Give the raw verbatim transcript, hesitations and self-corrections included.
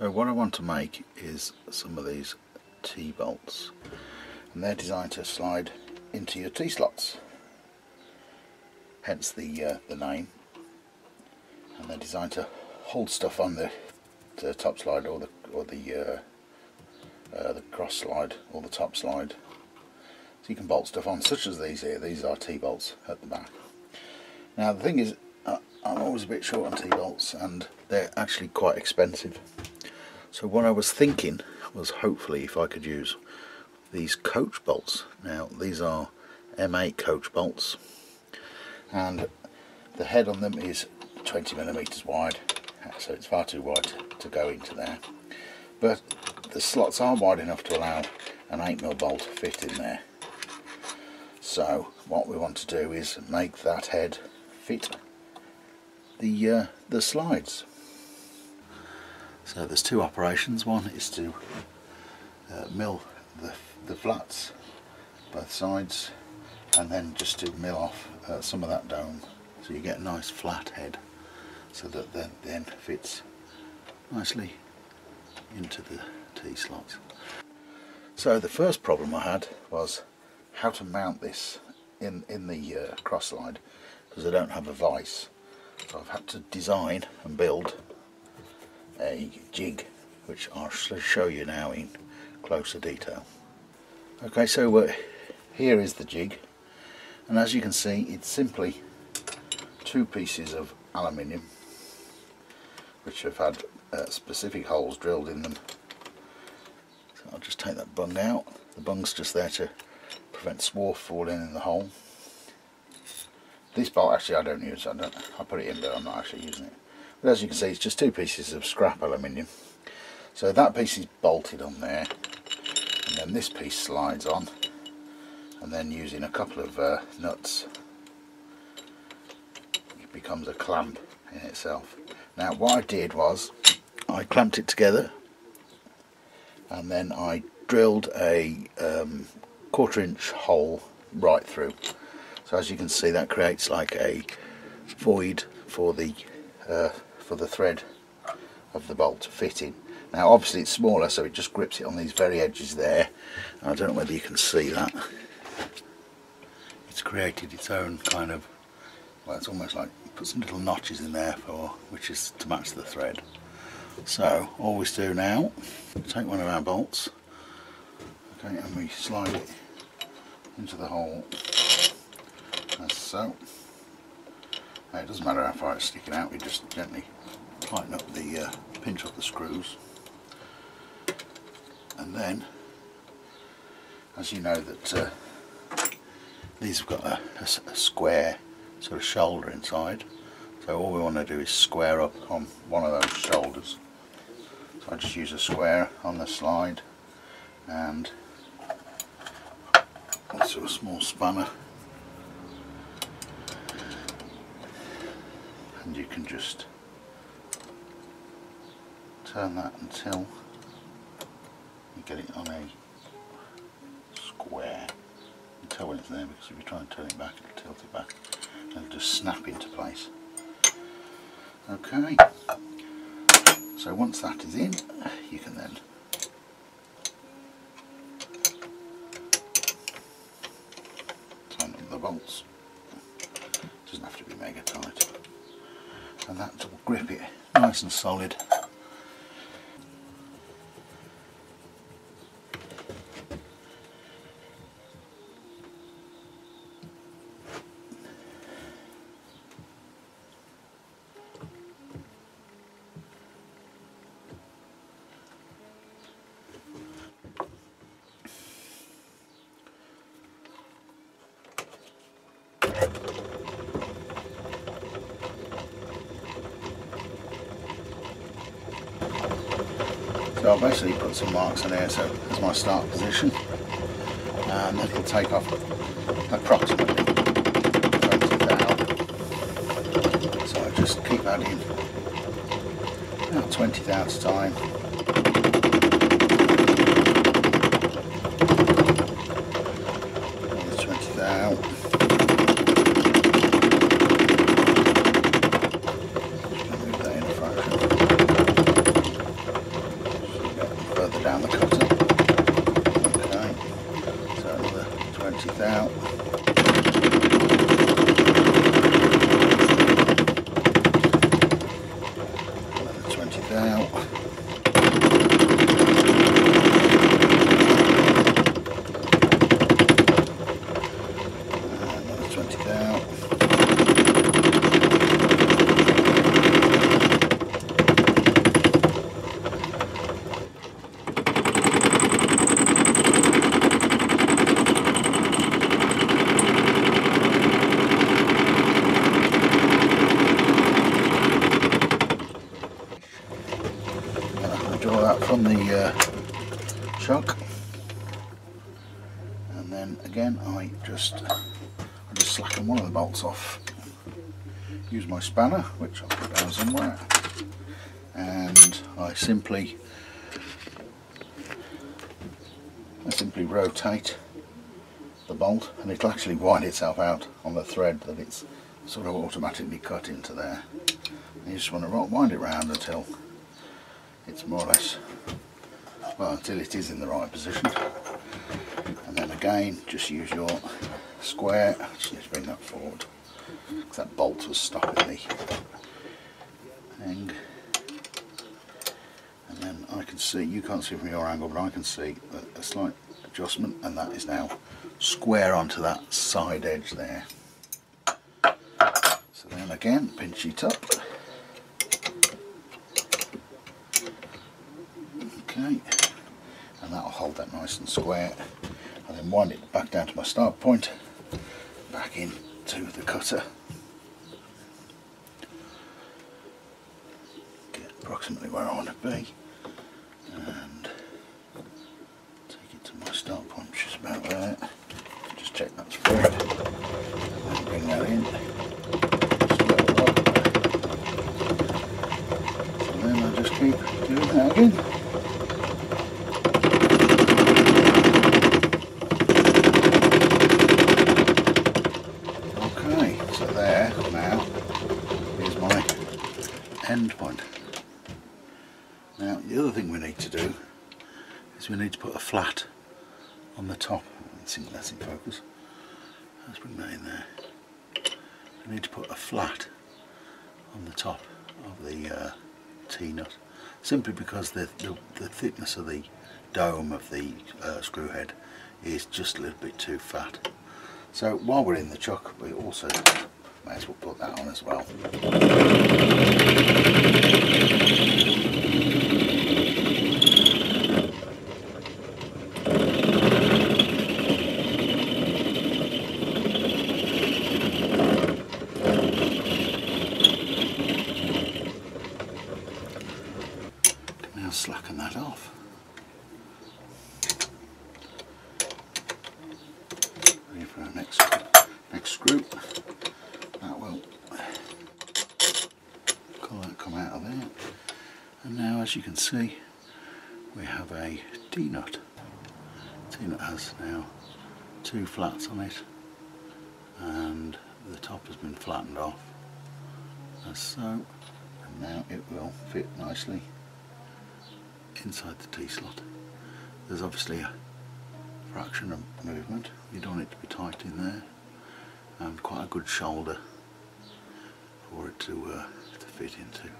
So what I want to make is some of these T-bolts, and they're designed to slide into your T-slots, hence the, uh, the name, and they're designed to hold stuff on the, the top slide or the, or the, uh, uh, the cross slide or the top slide, so you can bolt stuff on, such as these here. These are T-bolts at the back. Now the thing is, uh, I'm always a bit short on T-bolts and they're actually quite expensive, so what I was thinking was hopefully if I could use these coach bolts. Now these are M eight coach bolts, and the head on them is twenty millimeters wide, so it's far too wide to go into there, but the slots are wide enough to allow an eight mil bolt to fit in there. So what we want to do is make that head fit the, uh, the slides. So there's two operations. One is to uh, mill the, the flats, both sides, and then just to mill off uh, some of that dome, so you get a nice flat head, so that that then fits nicely into the T-slots. So the first problem I had was how to mount this in, in the uh, cross slide, because I don't have a vice, so I've had to design and build a jig, which I'll show you now in closer detail. Okay, so uh, here is the jig, and as you can see, it's simply two pieces of aluminium which have had uh, specific holes drilled in them. So I'll just take that bung out. The bung's just there to prevent swarf falling in the hole. This bolt actually I don't use. I don't. I put it in, but I'm not actually using it. But as you can see, it's just two pieces of scrap aluminium. So that piece is bolted on there, and then this piece slides on, and then using a couple of uh, nuts, it becomes a clamp in itself. Now what I did was I clamped it together, and then I drilled a um, quarter inch hole right through. So as you can see, that creates like a void for the uh, for the thread of the bolt to fit in. Now obviously it's smaller, so it just grips it on these very edges there. I don't know whether you can see that. It's created its own kind of, well, it's almost like you put some little notches in there for, which is to match the thread. So all we do now, take one of our bolts, okay, and we slide it into the hole as so. Now, it doesn't matter how far it's sticking out, we just gently tighten up the uh, pinch up the screws, and then, as you know that uh, these have got a, a, a square sort of shoulder inside, so all we want to do is square up on one of those shoulders. So I just use a square on the slide and also a small spanner, and you can just turn that until you get it on a square, until when it's there, because if you try and turn it back, it'll tilt it back and it'll just snap into place. Okay, so once that is in, you can then tighten up the bolts. It doesn't have to be mega tight, and that will grip it nice and solid. So I'll basically put some marks in there, so that's my start position, and that will take off approximately twenty thou. So I'll just keep that in about twenty thou at a time. Another twenty thou. Move that in a fraction. it out. Draw that from the uh, chunk, and then again I just I just slacken one of the bolts off. Use my spanner, which I'll put down somewhere, and I simply I simply rotate the bolt, and it'll actually wind itself out on the thread that it's sort of automatically cut into there. And you just want to wind it round until it's more or less, well, until it is in the right position. And then again, just use your square. I just need to bring that forward because that bolt was stuck in the thing. And then I can see, you can't see from your angle, but I can see a slight adjustment, and that is now square onto that side edge there. So then again, pinch it up. And that'll hold that nice and square, and then wind it back down to my start point, back into the cutter. Get approximately where I want to be, and take it to my start point, which is about there. Just check that's through, and then bring that in. So then I just keep doing that again. End point. Now the other thing we need to do is we need to put a flat on the top. That's in focus. Let's bring that in there. We need to put a flat on the top of the uh, T-nut, simply because the, the, the thickness of the dome of the uh, screw head is just a little bit too fat. So while we're in the chuck, we also might as well put that on as well. Can now slacken that off. Ready for our next next screw. That will come out of there. And now, as you can see, we have a T-nut. T-nut has now two flats on it, and the top has been flattened off as so, and now it will fit nicely inside the T-slot. There's obviously a fraction of movement. You don't want it to be tight in there, and quite a good shoulder for it to, uh, to fit into.